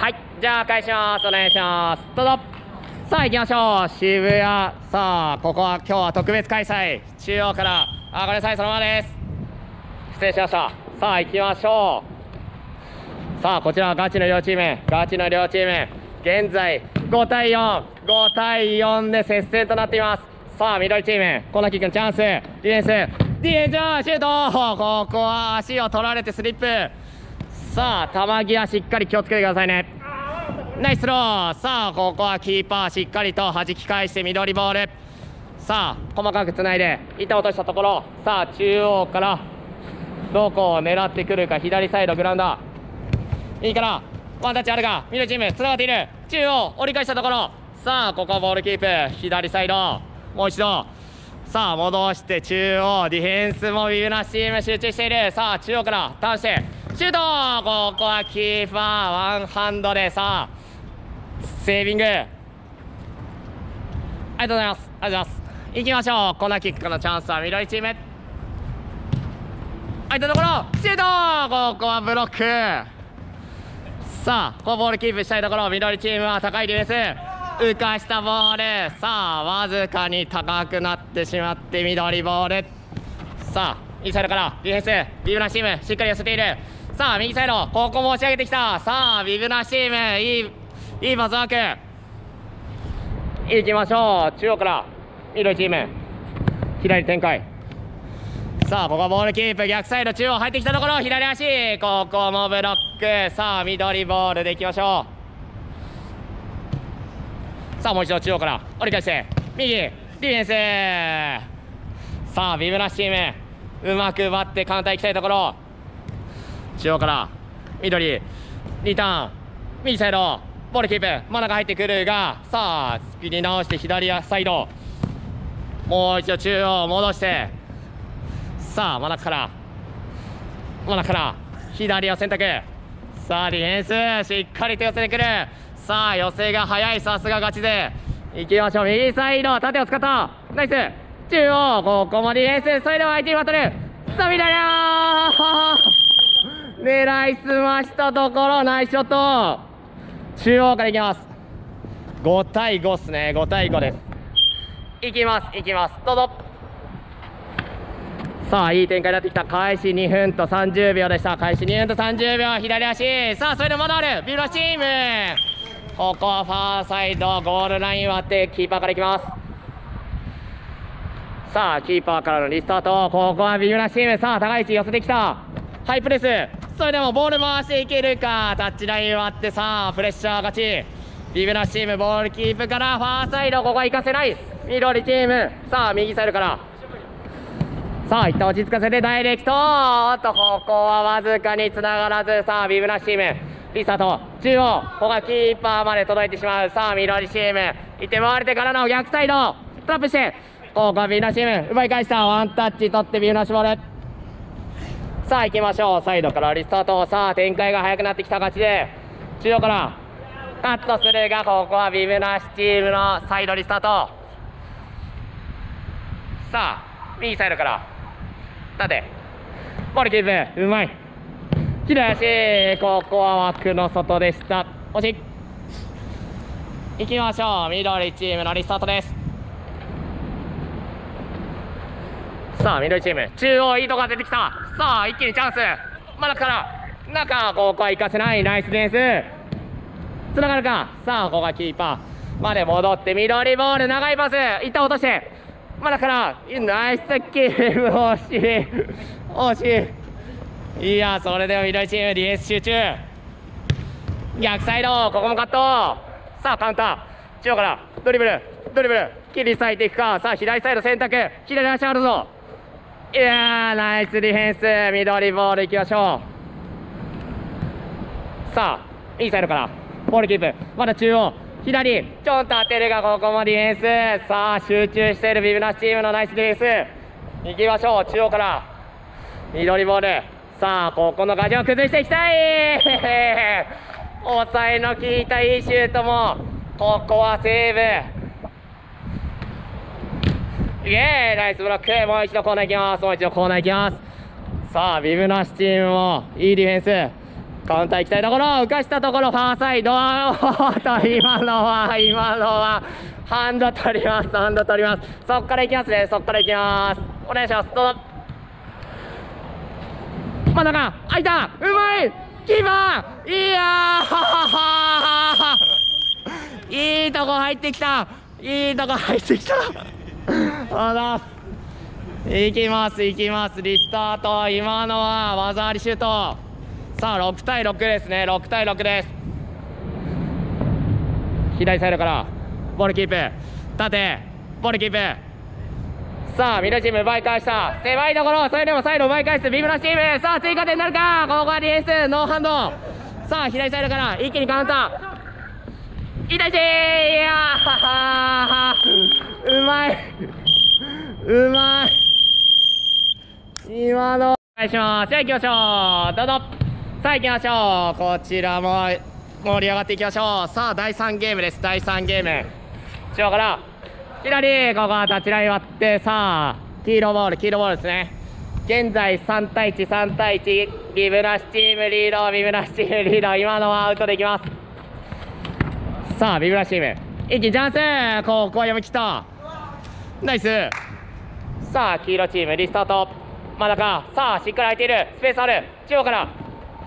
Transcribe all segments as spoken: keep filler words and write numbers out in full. はい、じゃあ開始します。お願いします。どうぞ。さあ行きましょう、渋谷。さあここは今日は特別開催、中央からあ、ごめんなさい、そのままです。失礼しました。さあ行きましょう。さあこちらはガチの両チーム、ガチの両チーム現在ごたいよんごたいよんで接戦となっています。さあ緑チーム、コナキ君チャンス、ディフェンス、ディフェンスシュート、ここは足を取られてスリップ。さあ球際しっかり気をつけてくださいね。ナイスロー。さあここはキーパーしっかりと弾き返して緑ボール。さあ細かくつないで板を落としたところ、さあ中央からどこを狙ってくるか、左サイドグラウンダーいいからワンタッチあるが緑チームつながっている。中央折り返したところ、さあここはボールキープ、左サイドもう一度、さあ戻して中央、ディフェンスもビブナスチーム集中している。さあ中央からターンしてシュート、ここはキーパーワンハンドで、さあセービング。ありがとうございます。ありがとうございます。行きましょう。コーナーキックのチャンスは緑チーム。空いたところシュート、ここはブロック。さあここボールキープしたいところ、緑チームは高いディフェンス、浮かしたボール、さあわずかに高くなってしまって緑ボール。さあインサイドからディフェンス、ビブナスチームしっかり寄せている。さあ右サイドここも押し上げてきた。さあビブナスチームいいいいパスワーク。いきましょう。中央から緑チーム左展開。さあここはボールキープ、逆サイド中央入ってきたところ左足、ここもブロック。さあ緑ボールでいきましょう。さあもう一度中央から折り返して右ディフェンス。さあビブナスチームうまく奪ってカウンター行きたいところ、中央から緑リターン右サイドボールキープ、真ん中入ってくるが、さあスピーディー直して左サイドもう一度中央戻して、さあ真ん中から真ん中から左を選択。さあディフェンスしっかりと寄せてくる。さあ寄せが早い、さすがガチ勢。いきましょう右サイド縦を使ったナイス中央、ここもディフェンスサイド相手に渡る。さあ緑狙いすましたところナイスショット。中央からいきます。ごたいごですね、ごたいごです。いきますいきますどうぞ。さあいい展開になってきた。開始にふんとさんじゅうびょうでした。開始にふんとさんじゅうびょう左足、さあそれでもまだあるビブラチーム、ここはファーサイドゴールライン割ってキーパーからいきます。さあキーパーからのリスタート、ここはビブラチーム。さあ高い位置寄せてきた、ハイプレス、それでもボール回していけるか、タッチライン割って、さあプレッシャー勝ち。ビブナスチームボールキープからファーサイド、ここは行かせない。緑チームさあ右サイドから、さあ一旦落ち着かせてダイレクト、おっとここはわずかにつながらず。さあビブナスチームリスタート中央、ここがキーパーまで届いてしまう。さあ緑チーム行って回れてからの逆サイドトラップして、ここはビブナスチーム奪い返した。ワンタッチ取ってビブナスボール。さあ行きましょう、サイドからリスタート。さあ展開が速くなってきた勝ちで、中央からカットするが、ここはビブナスチームのサイドリスタート。さあ右サイドから縦ボールキープうまい左足、ここは枠の外でした。惜しい。行きましょう緑チームのリスタートです。さあ緑チーム中央いいとこが出てきた。さあ一気にチャンス、真ん中から中、ここは行かせない。ナイスディフェンスつながるか。さあここがキーパーまで戻って緑ボール長いパス一旦落として真ん中からナイスキープ、惜しい惜しい。いやそれでも緑チームディフェンス集中。逆サイドここもカット。さあカウンター中央からドリブルドリブル切り裂いていくか。さあ左サイド選択左足あるぞ。いやーナイスディフェンス緑ボールいきましょう。さあいいサイドからボールキープまだ中央左ちょんと当てるが、ここもディフェンス。さあ集中しているビブナスチームのナイスディフェンス。いきましょう中央から緑ボール。さあここのガジを崩していきたい抑えの効いたいいシュートもここはセーブ。イエーイナイスブロック。もう一度コーナー行きます。もう一度コーナー行きます。さあビブナスチームもいいディフェンス、カウンター行きたいところ、浮かしたところ、ファーサイド、おっと、今のは、今のは、ハンド取ります、ハンド取ります、そこから行きますね、そこから行きます、お願いします、どうぞ。真ん中、開いた、うまい、キーパー、いやー、いいとこ入ってきた、いいとこ入ってきた、あら、いきます、いきます、リスタート、今のは技ありシュート。さあろくたいろくですね、ろくたいろくです。左サイドからボールキープ、縦ボールキープ、さあ緑チーム奪い返した、狭いところ、それでも最後奪い返すビブラチーム、さあ追加点になるか、ここはディフェンスノーハンド、さあ左サイドから一気にカウンター、いい対戦、いやーうまい、うまい、今のお願いします。じゃあ行きましょう、どうぞ。さあ行きましょう、こちらも盛り上がっていきましょう。さあだいさんゲームです、だいさんゲーム中央から左、ここは立ちライン割って、さあ黄色ボール、黄色ボールですね。現在さんたいいち、さんたいいち、ビブラシチームリード、ビブラシチームリード、今のはアウトでいきます。さあビブラシチーム一気にチャンス、ここは読み切った、ナイス。さあ黄色チームリスタート、真ん中、さあしっかり空いている、スペースある、中央から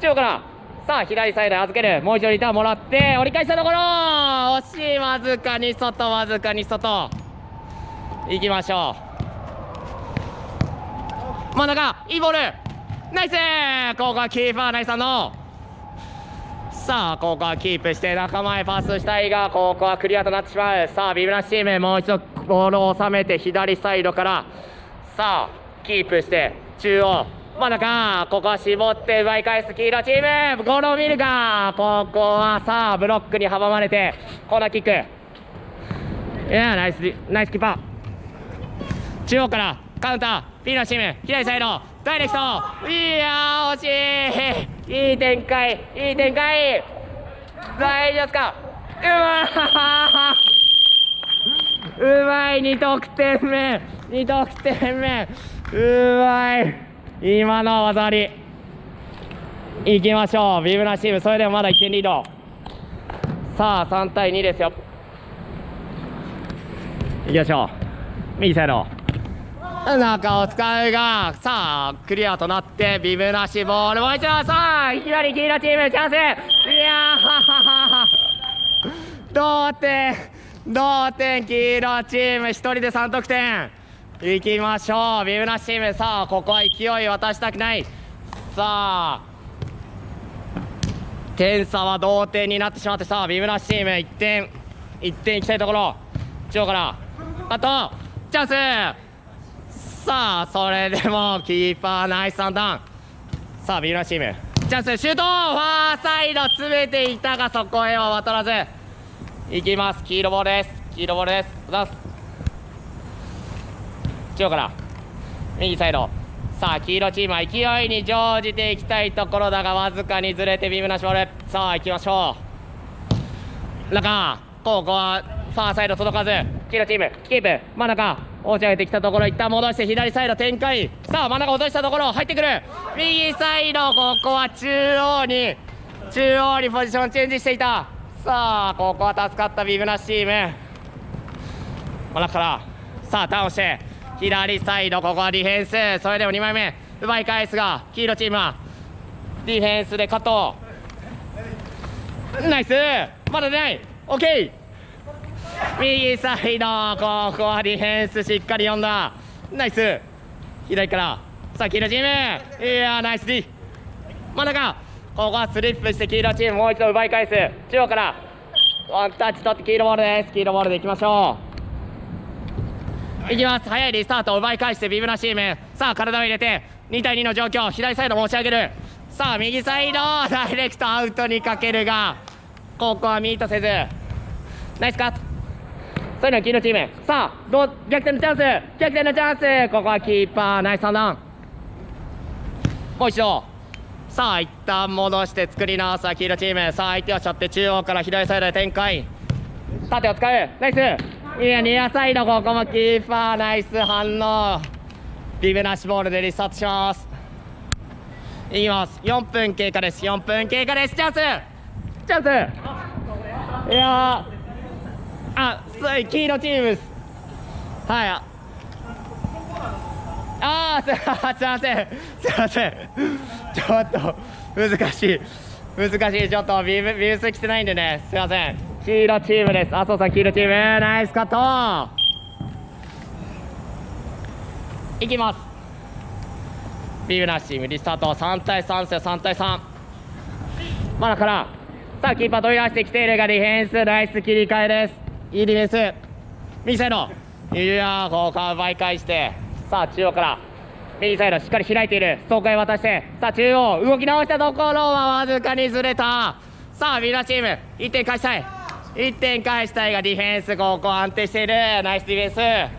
中央からさあ左サイドに預ける、もう一度リターンもらって折り返したところ、惜しい、わずかに外、わずかに外、いきましょう。真ん中、いいボール、ナイス、ここはキーパーナイスさんの、さあここはキープして仲間へパスしたいが、ここはクリアとなってしまう。さあビブラシチームもう一度ボールを収めて左サイドから、さあキープして中央、真ん中、ここは絞って奪い返す黄色チーム、ゴールを見るか、ここはさあブロックに阻まれてコーナーキック、いやナイス、ナイスキーパー、中央からカウンター、ピーのチーム左サイドダイレクト、いやー惜しい、いい展開、いい展開、大丈夫ですか、うまい、うまい、にとくてんめ、にとくてんめ、うまい、今の技あり、いきましょう。ビブラシチームそれでもまだいってんリード、さあさんたいにですよ、いきましょう。右サイド中を使うが、さあクリアとなってビブラシボール、もう一度、さあいきなり黄色チームチャンス、いやー同点、同点、黄色チームひとりでさんとくてん、行きましょう。ビブラシチーム、さあここは勢い渡したくない、さあ点差は同点になってしまって、さあビブラシチームいってん、いってんいきたいところ、中央からあとチャンス、さあそれでもキーパーナイスアンダン、さあビブラシチームチャンス、シュート、ファーサイド詰めていたがそこへは渡らず、いきます黄色ボールです、黄色ボールです、中央から右サイド、さあ黄色チームは勢いに乗じていきたいところだが、わずかにずれてビームなしボール、さあ行きましょう。中、ここはファーサイド届かず、黄色チームキープ、真ん中押し上げてきたところ、一旦戻して左サイド展開、さあ真ん中落としたところ入ってくる、右サイド、ここは中央に、中央にポジションチェンジしていた、さあここは助かったビームなしチーム、真ん中からさあターンをして左サイド、ここはディフェンス、それでもにまいめ奪い返すが、黄色チームはディフェンスで加藤、ナイス、まだ出ない、オッケー、右サイド、ここはディフェンスしっかり読んだ、ナイス、左からさあ黄色チーム、いやーナイス D、 真ん中、ここはスリップして黄色チームもう一度奪い返す、中央からワンタッチ取って黄色ボールです、黄色ボールでいきましょう、いきます、早いリスタート、奪い返してビブラチーム、さあ体を入れてにたいにの状況、左サイド持ち上げる、さあ右サイドダイレクトアウトにかけるが、ここはミートせず、ナイスカット、それでは黄色チーム、さあどう逆転のチャンス、逆転のチャンス、ここはキーパーナイス判断、もう一度、さあ一旦戻して作り直す黄色チーム、さあ相手をしちゃって中央から左サイドで展開、縦を使う、ナイス、いやニアサイド、ここもキーパーナイス反応、ビブなしボールでリスタートします。いきます。よんぷん経過です。よんぷん経過です。チャンス。チャンス。いやー。あ、そう、黄色チームです。はい。ああ、すいません。すいません。ちょっと難しい。難しい。ちょっとビブ、ビブス着てないんでね。すいません。黄色チームです。麻生さん、黄色チーム、ナイスカット。いきます。ビブナッシームリスタート、さんたいさんですよ、さんたいさん。まだから、さあ、キーパー飛び出してきているが、ディフェンス、ナイス切り替えです。いいディフェンス、右サイド、いやー、ここから奪い返して、さあ、中央から、右サイド、しっかり開いている、ストーカーへ渡して、さあ、中央、動き直したところはわずかにずれた、さあ、ビブナチーム、いってん返したい、いってん返したいが、ディフェンス、ここ安定している、ナイスディフェン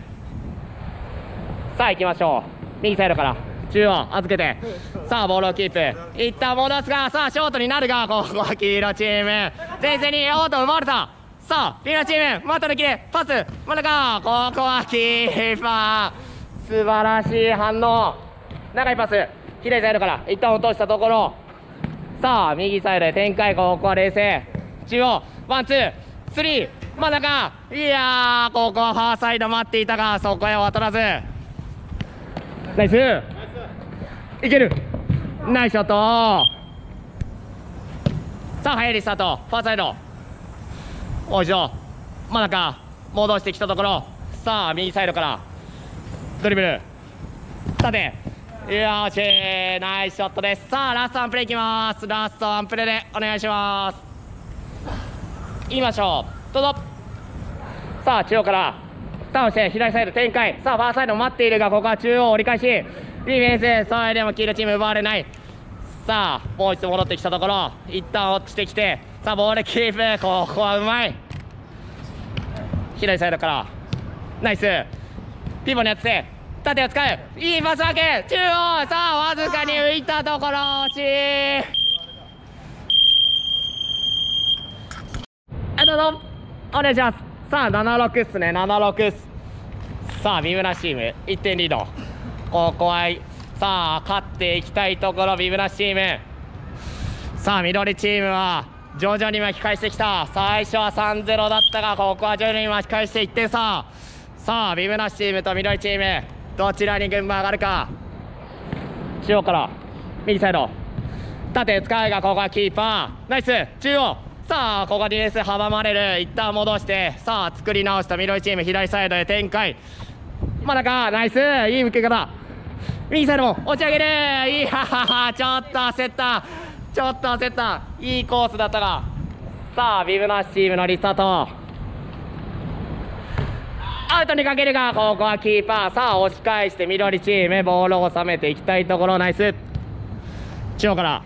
ス。さあ行きましょう。右サイドから中央預けて、さあボールをキープ、いったん戻すが、さあショートになるが、ここは黄色チーム前線にオート奪われた。さあ黄色チームまた抜きでパス、真ん中、ここはキーパー素晴らしい反応、長いパス左サイドからいったん落としたところ、さあ右サイドへ展開、ここは冷静、中央ワンツースリー真ん中、いやーここはファーサイド待っていたが、そこへ渡らず、ナイス、いける、ナイスショット。さあ早いリスタート、ファーサイドもう一度真ん中戻してきたところ、さあ右サイドからドリブル縦、よしナイスショットです。さあラストワンプレーいきます。ラストワンプレーでお願いします。いきましょう、どうぞ。さあ中央からターンして左サイド展開、さあファーサイド待っているが、ここは中央折り返し、ディフェンス、それでも黄色チーム奪われない。さあもう一度戻ってきたところ、一旦落ちてきて、さあボールキープ、ここはうまい、左サイドからナイスピボンにやって縦を使う、いいパス分け、中央、さあわずかに浮いたところ惜しい。どうぞお願いします。さあななたいろくっすね、ななたいろくっす。さあビブナチームいってんリード、ここはさあ勝っていきたいところ、ビブナチーム。さあ緑チームは徐々に巻き返してきた、最初は さんたいゼロ だったが、ここは徐々に巻き返していってん差。さあビブナチームと緑チームどちらに軍配上がるか。中央から右サイド縦使いが、ここはキーパーナイス中央、さあここディフェンス阻まれる、一旦戻して、さあ作り直した緑チーム左サイドへ展開、真ん中ナイス、いい受け方、右サイドも落ち上げる、いやーちょっと焦った、ちょっと焦った、いいコースだったが、さあビブナッシュチームのリスタート、アウトにかけるが、ここはキーパー、さあ押し返して緑チームボールを収めていきたいところ、ナイス中央から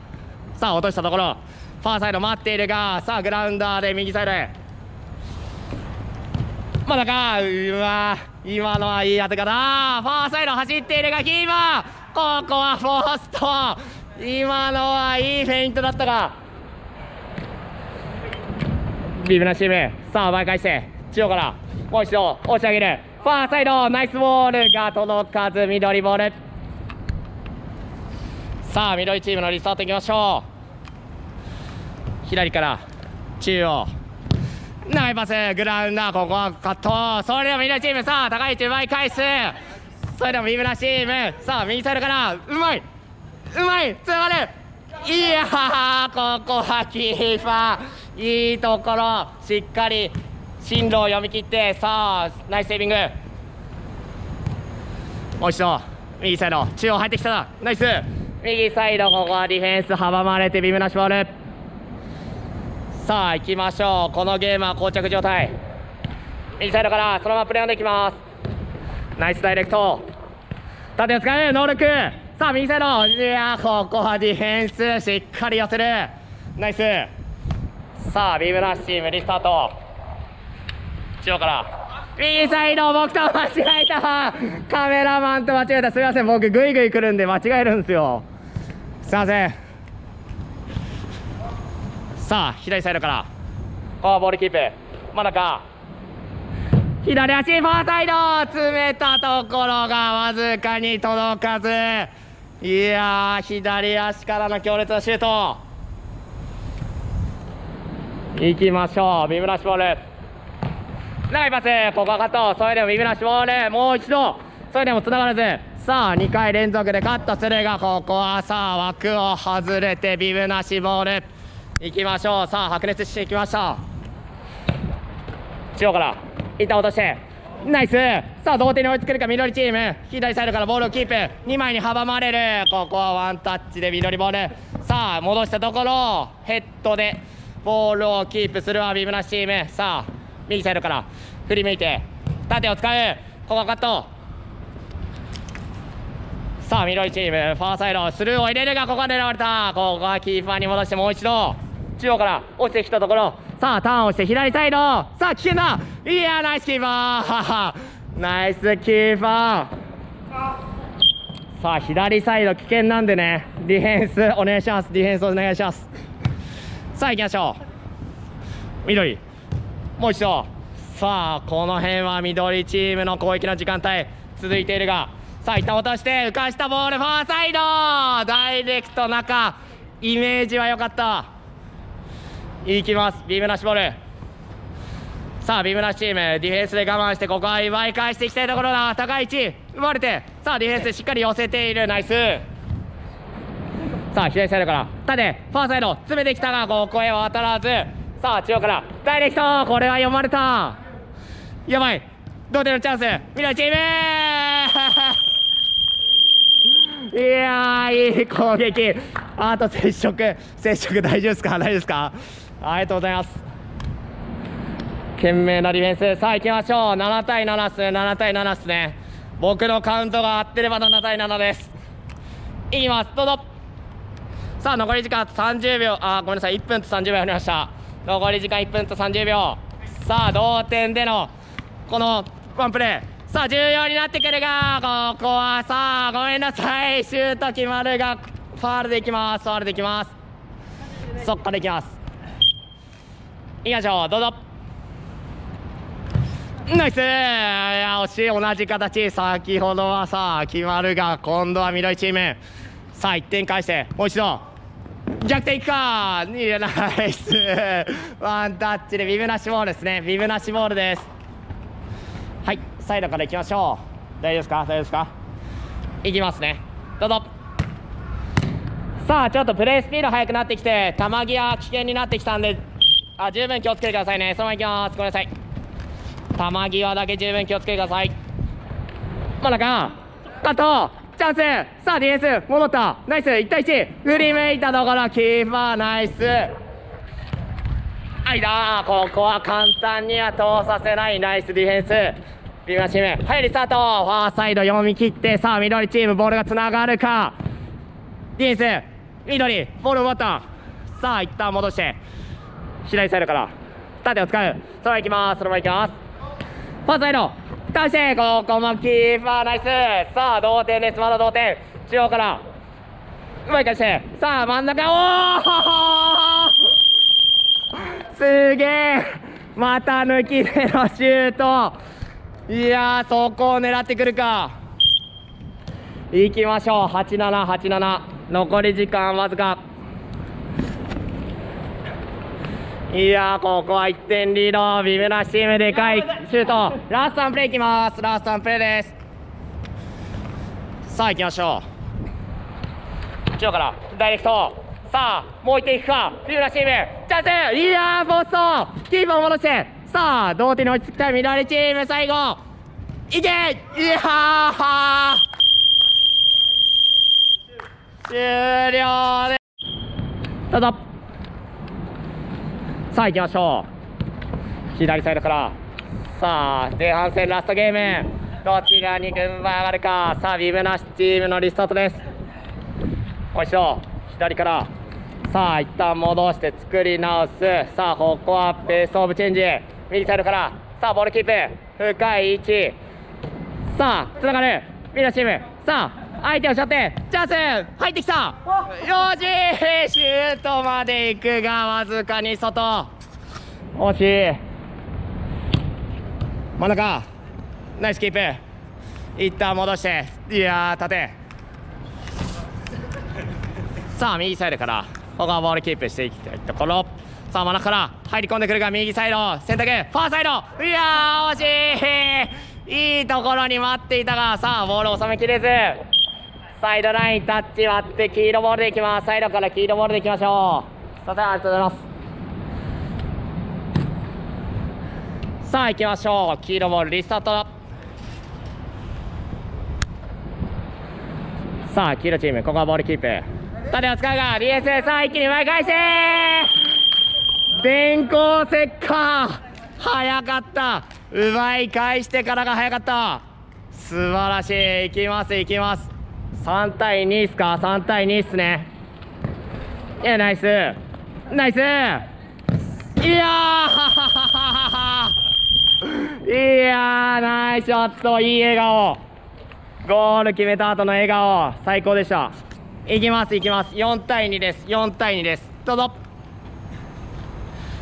さあ落としたところ、ファーサイド待っているが、さあグラウンダーで右サイドへまだか、うわ今のはいい当て方、ファーサイド走っているがキーパー、ここはフォースト、今のはいいフェイントだったが、ビブナチームさあ奪い返して、中央からもう一度押し上げる、ファーサイドナイスボールが届かず緑ボール。さあ緑チームのリスタートいきましょう、左から中央長いパスグラウンダー、ここはカット、それでも右チームさあ高い位置奪い返す、それでもビブナチームさあ右サイドからうまいうまいつながる、いやーここはキーパーいいところしっかり進路を読み切って、さあナイスセービング、もう一度右サイド中央入ってきた、ナイス右サイド、ここはディフェンス阻まれてビブナチボール。さあ行きましょう、このゲームは膠着状態、右サイドからそのままプレーンでいきます、ナイスダイレクト縦を使うノールック、さあ右サイド、いやーここはディフェンスしっかり寄せる、ナイス、さあビブラッシームリスタート、中央から右サイド、僕と間違えた、カメラマンと間違えた、すみません僕グイグイ来るんで間違えるんですよ、すいません。さあ左サイドからここボールキープ、真ん中左足ファーサイド詰めたところがわずかに届かず、いやー、左足からの強烈なシュート。いきましょう。ビブラシボール、長いパス、ここはカット。それでもビブラシボール、もう一度。それでもつながらず。さあにかい連続でカットするが、ここはさあ枠を外れてビブなしボール。いきましょう。さあ白熱していきました。中央から板落としてナイス。さあ同点に追いつけるか緑チーム。左サイドからボールをキープ、にまいに阻まれる。ここはワンタッチで緑ボール。さあ戻したところヘッドでボールをキープするはビブなしチーム。さあ右サイドから振り向いて縦を使う。ここはカット。さあ緑チームファーサイドスルーを入れるが、ここは狙われた。ここはキーパーに戻してもう一度中央から落ちてきたところ、さあターンをして左サイド。さあ危険だ。いやー、ナイスキーパーナイスキーパー。さあ左サイド危険なんでね、ディフェンスお願いします。ディフェンスお願いします。さあ行きましょう。緑もう一度。さあこの辺は緑チームの攻撃の時間帯続いているが、さあ一旦落として浮かしたボールファーサイドダイレクト中。イメージは良かった。いきますビームなしボール。さあビームなしチームディフェンスで我慢して、ここは奪い返していきたいところだ。高い位置生まれて、さあディフェンスしっかり寄せている。ナイス。さあ左サイドから縦ファーサイド詰めてきたが、ここへは当たらず。さあ中央からダイレクト、これは読まれた。やばい、同点のチャンス緑チームいやー、いい攻撃。あと接触、接触大丈夫ですか、大丈夫ですか。ありがとうございます。懸命なディフェンス。さあ行きましょう。ななたいななっすね。ななたいななっすね。僕のカウントが合ってればななたいななです。いきます、どうぞ。さあ残り時間さんじゅうびょう、あごめんなさい、いっぷんとさんじゅうびょうありました。残り時間いっぷんとさんじゅうびょう。さあ同点でのこのワンプレー、さあ重要になってくるが、ここはさあごめんなさい、シュート決まるがファールでいきます。ファールでいきます。そっからいきます。いきましょう、どうぞ。ナイス。いや惜しい、同じ形。先ほどはさあ決まるが、今度は緑チーム。さあいってん返してもう一度逆転いくか。いやナイスワンタッチでビブなしボールですね。ビブなしボールです。はいサイドから行きましょう。大丈夫ですか、大丈夫ですか。行きますね、どうぞ。さあちょっとプレースピード速くなってきて球際危険になってきたんで、あ十分気をつけてくださいね。そのまま行きます。ごめんなさい、球際だけ十分気をつけてください。真ん中カットチャンス。さあディフェンス戻った。ナイス。いちたいいち振り向いたところキーパーナイス。あいだ、ここは簡単には通させない。ナイスディフェンスビブラシチーム。はいリスタート。ファーサイド読み切って、さあ緑チームボールがつながるか。ディフェンス緑ボールを奪った。さあ一旦戻して左サイドから縦を使う。そのままいきます、そのままいきます。ファーサイド倒して、ここもキーパーナイス。さあ同点です、まだ同点。中央からうまい返して、さあ真ん中、おおすげえ、また抜きでのシュート。いやー、そこを狙ってくるか。いきましょう。はちななはちなな残り時間わずか。いやー、ここはいってんリードビブラシチームでかいシュート。ラストワンプレーいきます。ラストワンプレーです。さあ行きましょう。中央からダイレクト。さあもういってんいくかビブラシチームチャンス。いやーボストキーパーを戻して、さあ同点に追いつきたい緑チーム。最後いけ。いやー終了です。どうぞ。さあ行きましょう。左サイドから、さあ前半戦ラストゲーム、どちらに軍配上がるか。さあビブなしチームのリスタートです。もう一度左から、さあ一旦戻して作り直す。さあここはベースオブチェンジ右サイドから、さあボールキープ深い位置。さあつながるミラチーム。さあ相手を背負ってチャンス入ってきた。よしシュートまで行くがわずかに外、惜しい。真ん中ナイスキープ、一旦戻して、いやー縦さあ右サイドからここはボールキープしていきたいところ。さあ真ん中から入り込んでくるが右サイド選択ファーサイド、いやー惜しい、いいところに待っていたが、さあボールを収めきれずサイドラインタッチ割って黄色ボールでいきます。サイドから黄色ボールでいきましょう。さあありがとうございます。さあ行きましょう、黄色ボールリスタート。さあ黄色チームここはボールキープ、縦を使うが ディーエスエー、 さあ一気に奪い返して電光石火、早かった、奪い返してからが早かった、素晴らしい。いきますいきます、さんたいにっすか、さんたいにっすね。いやナイスナイス、いやーいやーナイスショット、いい笑顔、ゴール決めた後の笑顔最高でした。いきますいきます、よんたいにです、よんたいにです、どうぞ。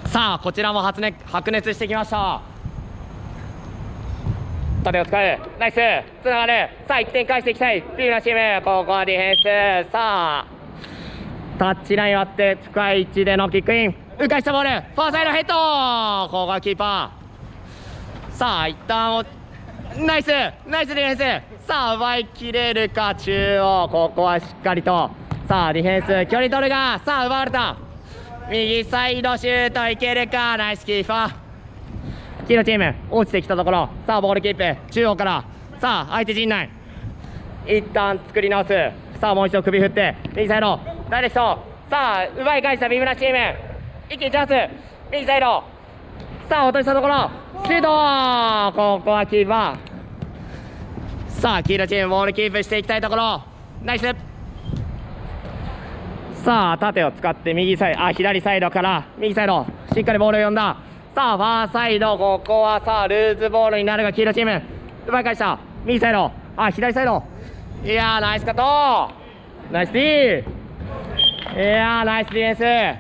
さあこちらも発熱白熱してきました。縦を使うナイスつながる、さあいってん返していきたいビーナチーム、ここはディフェンス。さあタッチライン割って深い位置でのキックイン、浮かしたボールファーサイドヘッド、ここはキーパー。さあ一旦ナイスナイスディフェンス、さあ奪いきれるか、中央ここはしっかりと、さあディフェンス距離取るが、さあ奪われた、右サイドシュートいけるか、ナイスキーパー。黄色チーム落ちてきたところ、さあボールキープ中央から、さあ相手陣内一旦作り直す、さあもう一度首振って右サイドダイレクト、さあ奪い返したビブラチーム、一気にチャンス右サイド、さあ落としたところシュート、ここはキーパー。さあ黄色チームボールキープしていきたいところ、ナイス。さあ縦を使って右サイド、あ左サイドから右サイドしっかりボールを呼んだ、さあファーサイドここはさあルーズボールになるが黄色チーム奪い返した、右サイドあ左サイド、いやーナイスカットナイスディー、いやーナイスディフェン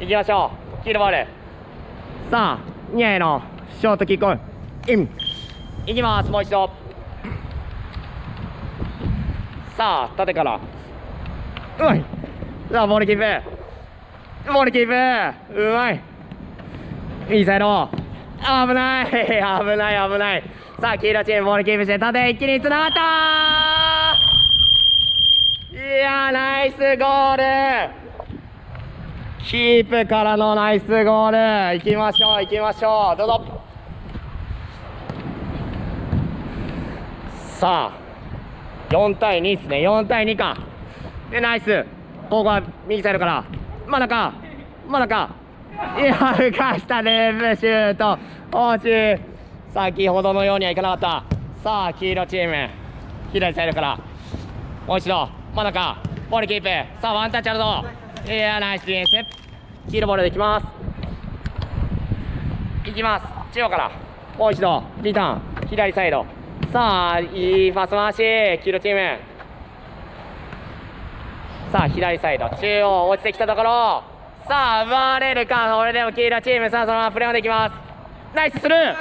ス。いきましょう黄色ボール、さあニアへのショートキックインいきます、もう一度。さあ縦からうまい、さあボールキープボールキープうまい、右サイド危ない危ない危ない、さあ黄色チームボールキープして縦一気につながった、いやーナイスゴール、キープからのナイスゴール。いきましょういきましょう、どうぞ。さあよんたいにですね、よんたいにかでナイス、ここは右サイドから真ん中真ん中、いや浮かしたループシュート惜しい、先ほどのようにはいかなかった。さあ黄色チーム左サイドからもう一度真ん中ボールキープ、さあワンタッチあるぞ、いやナイスディフェンス、黄色ボールでいきますいきます中央からもう一度リターン左サイド、さあいいパス回し黄色チーム、さあ左サイド中央落ちてきたところ、さあ奪われるか、これでも黄色チーム、さあそのままプレーもできます、ナイススルー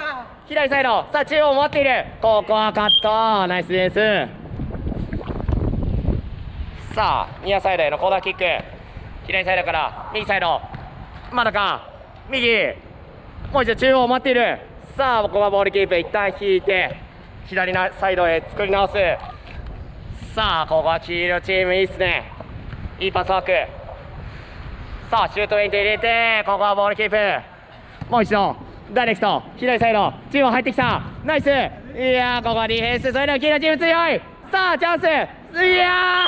左サイド、さあ中央持っている、ここはカットナイスディフェンス。さあニアサイドへのコーナーキック、左サイドから右サイド真ん中右もう一度中央待っている、さあここはボールキープ一旦引いて左サイドへ作り直す。さあここは黄色チームいいっすね、いいパスワーク、さあシュートウェイント入れてここはボールキープ、もう一度ダイレクト左サイドチーム入ってきたナイス、いやーここはディフェンス、それでも黄色チーム強い、さあチャンス、いや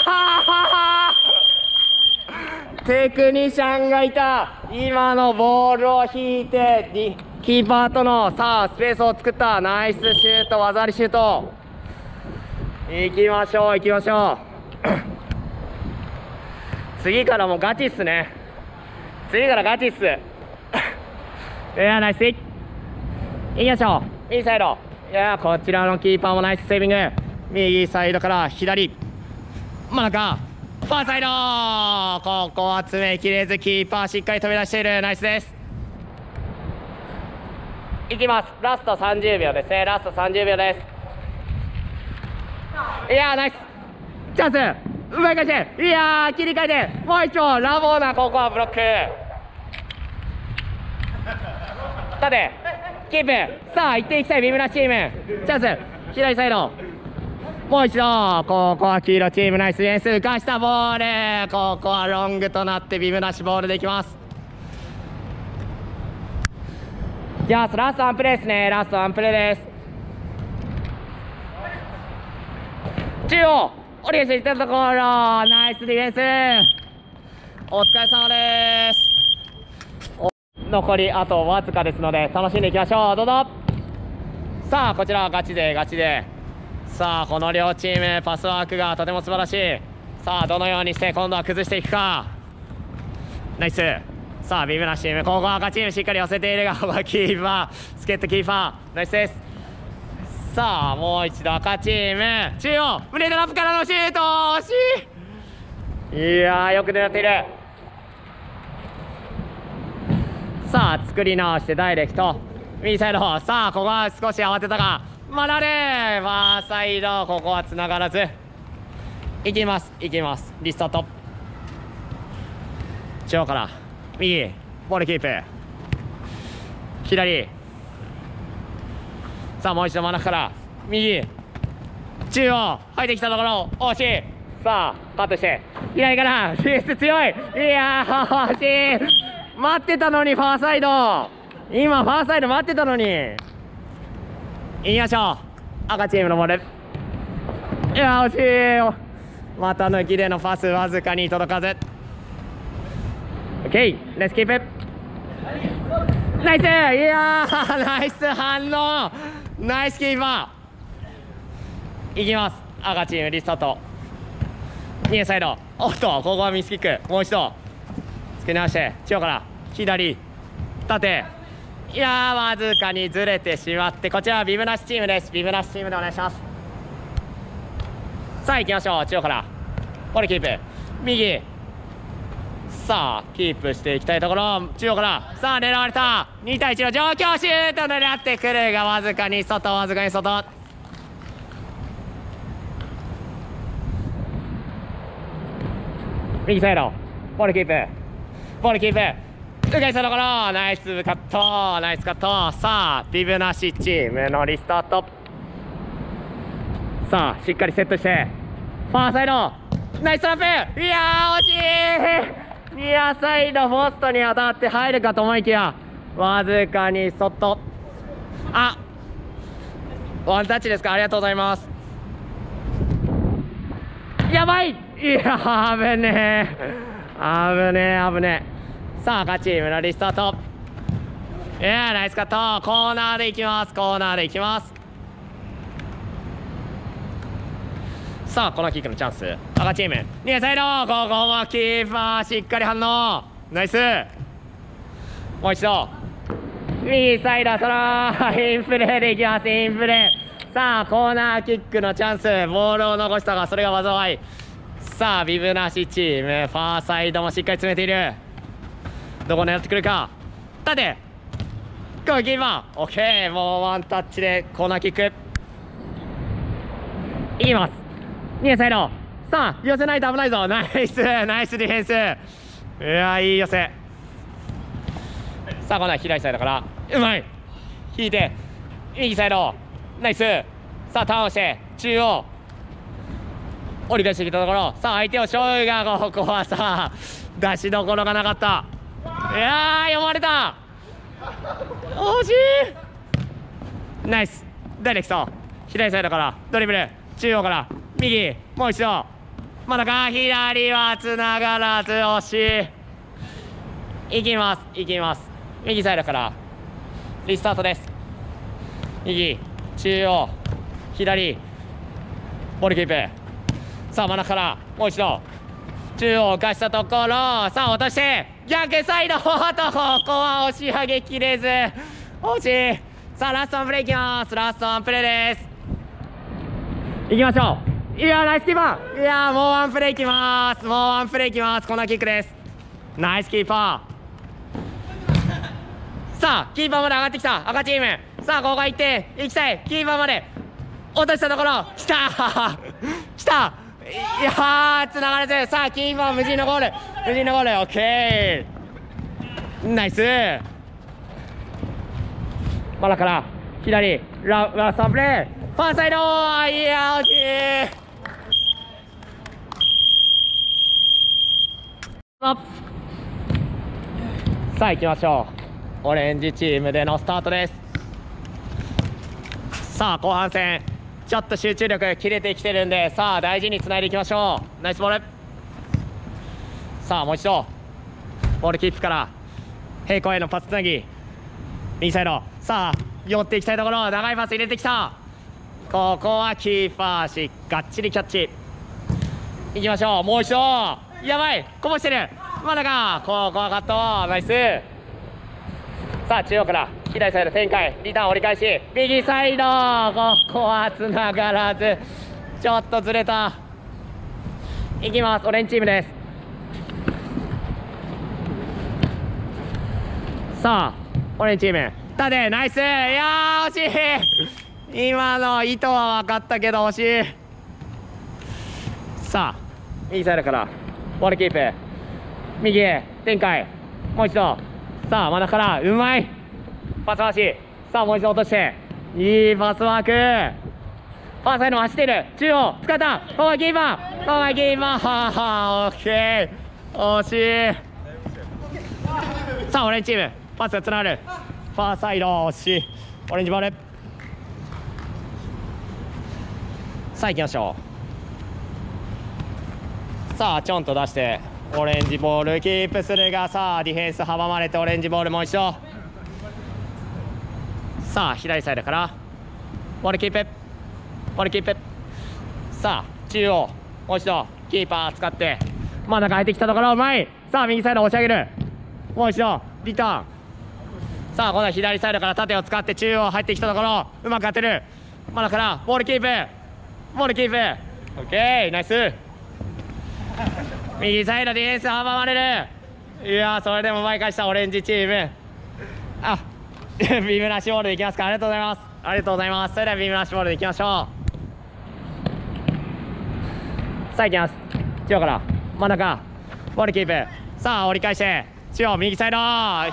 ーテクニシャンがいた、今のボールを引いてディキーパーとのさあスペースを作った、ナイスシュート技ありシュート、いきましょういきましょう次からもガチっすね、次からガチっすいやナイスいきましょう右サイド、いやこちらのキーパーもナイスセービング、右サイドから左真ん中ファーサイド、ここは詰めきれずキーパーしっかり飛び出している、ナイスです。いきますラストさんじゅうびょうですね、ラストさんじゅうびょうです、いやーナイスチャンス、ううまい返し、いやー切り替えて、もう一丁ラボーな、ここはブロック縦キープ、さあいってんいきたい三村チーム、チャンス左サイド、もう一度ここは黄色チームナイスディフェンス、浮かしたボール、ここはロングとなってビブなしボールでいきます。じゃあラストワンプレーですね、ラストワンプレーです。中央オリエンしていったところ、ナイスディフェンス、お疲れ様です。残りあとわずかですので楽しんでいきましょう、どうぞ。さあこちらはガチでガチで、さあこの両チームパスワークがとても素晴らしい。さあどのようにして今度は崩していくか、ナイス。さあビブナシチーム、ここは赤チームしっかり寄せているが、ここはキーパー助っ人キーパーナイスです。さあもう一度赤チーム中央胸トラップからのシュート、惜しい、いやーよく狙っている。さあ作り直してダイレクト右サイド、さあここは少し慌てたがマラレーファーサイド、ここはつながらず、いきますいきますリスタート、中央から右ボールキープ左、さあもう一度真ん中から右中央入ってきたところ惜しい、さあカットして左からディフェンス強い、いやー惜しい、待ってたのにファーサイド、今ファーサイド待ってたのに、いきましょう赤チームのボール、いや惜しいよ、また抜きでのパスわずかに届かず、 OK レスキープナイス、いやーナイス反応ナイスキーパー、いきます赤チームリスタート右サイド、おっとここはミスキック、もう一度つけ直して中央から左縦、いやーわずかにずれてしまって、こちらはビブなしチームです、ビブなしチームでお願いします。さあ行きましょう中央からボールキープ右、さあキープしていきたいところ中央から、さあ狙われたにたいいちの状況、シュート狙ってくるがわずかに外、わずかに外、右サイドボールキープボールキープうがいしたところナイスカットナイスカット、さあビブなしチームのリスタート、さあしっかりセットしてファーサイドナイストラップ、いやー惜しい、ニアサイドポストに当たって入るかと思いきやわずかに外、あワンタッチですか、ありがとうございます、やばい、いやー危ねー危ねー危ねー、さあ赤チームのリスタート、いやーナイスカット、コーナーでいきますコーナーでいきます。さあコーナーキックのチャンス赤チームにサイド、ここもキーパーしっかり反応ナイス、もう一度右サイド、そのインプレーでいきますインプレー、さあコーナーキックのチャンス、ボールを残したがそれが災い、さあビブなしチームファーサイドもしっかり詰めている、どこ狙ってくるか縦ゴールキーパー OK、 もうワンタッチでコーナーキックいきますにサイド、さあ寄せないと危ないぞ、ナイスナイスディフェンス、うわいい寄せ、さあ今度は左サイドからうまい引いて右サイドナイス、さあターンをして中央折り返してきたところ、さあ相手を勝負がここはさあ出しどころがなかった、いやー読まれた惜しい、ナイスダイレクト左サイドからドリブル中央から右もう一度真ん中左はつながらず惜しい、いきますいきます右サイドからリスタートです右中央左ボールキープ、さあ真ん中からもう一度中央を浮かしたところ、さあ落として逆サイドと、ここは押し上げきれず惜しい、さあラストワンプレーいきます、ラストワンプレーですいきましょう、いやーナイスキーパー、いやーもうワンプレーいきますもうワンプレーいきます、コーナーキックですナイスキーパーさあキーパーまで上がってきた赤チーム、さあここが行って行きたいキーパーまで落としたところ来た来た、いやー、つながれず、さあキーパー無人のゴール、無人のゴール、オッケー、ナイス。まだから左ララストプレー、ファーサイド、いやー惜しい。さあ行きましょう。オレンジチームでのスタートです。さあ後半戦ちょっと集中力切れてきてるんで、さあ大事につないでいきましょう。ナイスボール。さあもう一度ボールキープから平行へのパスつなぎ、右サイド、さあ寄っていきたいところ、長いパス入れてきた。ここはキーパーしがっちりキャッチ、いきましょう。もう一度、やばい、こぼしてる。まだか、ここはカット、ナイス。さあ中央から左サイド展開、リターン折り返し、右サイド、ここはつながらず、ちょっとずれた。いきます、オレンジチームです。さあオレンジチーム縦、ナイス。いやー惜しい今の意図は分かったけど惜しい。さあ右サイドからボールキープ、右へ展開、もう一度、さあ真ん中からうまいパス回し、さあもう一度落として、いいパスワーク、ファーサイド走っている、中央使った、ここはキーパー、ここはキーパー、はは、オッケー、惜しい。さあオレンジチームパスがつながる、ファーサイド惜しい、オレンジボール。さあ行きましょう。さあちょんと出してオレンジボールキープするが、さあディフェンス阻まれてオレンジボール、もう一度、さあ左サイドからボールキープ、ボールキープ、さあ中央もう一度キーパー使って真ん中入ってきたところうまい、さあ右サイド押し上げる、もう一度リターン、さあ今度は左サイドから縦を使って中央入ってきたところうまく当てる、真ん中からボールキープ、ボールキープ、オッケー、ナイス。右サイドディフェンス阻まれる、いやーそれでも奪い返したオレンジチーム。あビームラッシュボールでいきますか。ありがとうございます、ありがとうございます。それではビームラッシュボールでいきましょう。さあいきます、中央から真ん中ボールキープ、さあ折り返して中央右サイド、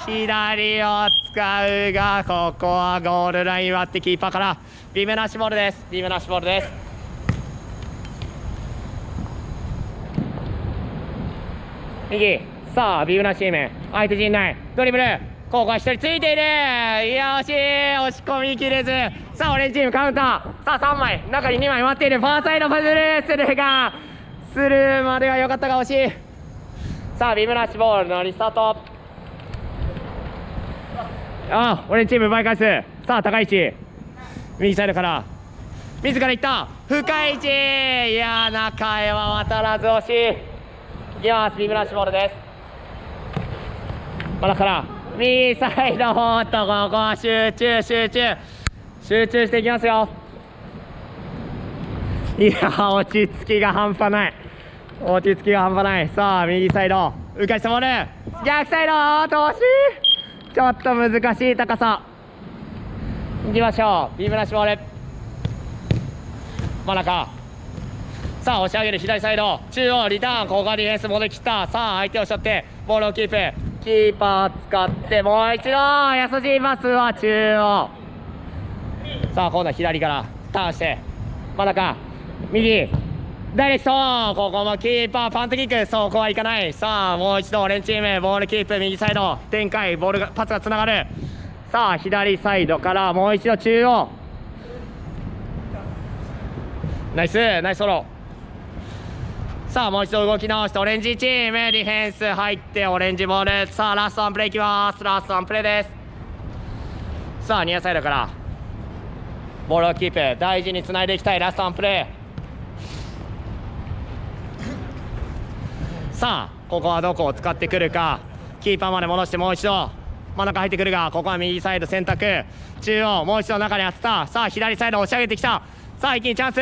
左を使うがここはゴールライン割ってキーパーからビームラッシュボールです、ビームラッシュボールです。右、さあビブラチーム相手陣内ドリブル、ここはひとりついている、いや惜しい、押し込みきれず。さあオレンジチームカウンター、さあさんまい中ににまい待っている、ファーサイドパズルするがスルーまでは良かったが惜しい。さあビブラシボールのリスタート、あオレンジチーム奪い返す、さあ高い位置右サイドから自らいった深い位置、いや中へは渡らず惜しい。いきます、ビブラッシュボールです。まだから右サイドと、ここは集中集中集中していきますよ。いや落ち着きが半端ない、落ち着きが半端ない。さあ右サイド浮かしたボール、逆サイド惜しい、ちょっと難しい高さ。いきましょう、ビブラッシュボール、真ん中、さあ押し上げる左サイド中央リターン、ここがディフェンス戻り切った、さあ相手を背負ってボールをキープ、キーパー使ってもう一度優しいパスは中央、さあ今度は左からターンして真ん中右ダイレクト、ここもキーパーパントキック、そこはいかない。さあもう一度オレンジチームボールキープ、右サイド展開、ボールがパスがつながる、さあ左サイドからもう一度中央、ナイスナイスソロ。さあもう一度動き直してオレンジチームディフェンス入ってオレンジボール、さあラストワンプレーいきます、ラストワンプレーです。さあニアサイドからボールをキープ、大事につないでいきたいラストワンプレー。さあここはどこを使ってくるか、キーパーまで戻してもう一度真ん中入ってくるが、ここは右サイド選択、中央もう一度中に当てた、さあ左サイド押し上げてきた、さあ一気にチャンス、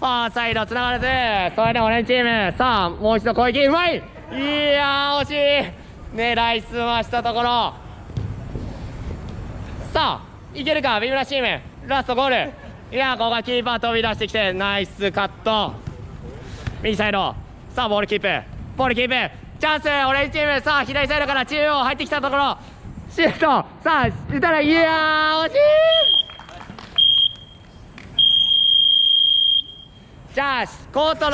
ファーサイドつながらず、それでオレンジチーム、さあもう一度攻撃、うまい、いやー惜しい、狙いすましたところ、さあいけるかビブラチームラストゴール、いやーここがキーパー飛び出してきてナイスカット。右サイド、さあボールキープ、ボールキープ、チャンスオレンジチーム、さあ左サイドから中央入ってきたところ、シュート、さあいたら、いやー惜しい。じゃあコートの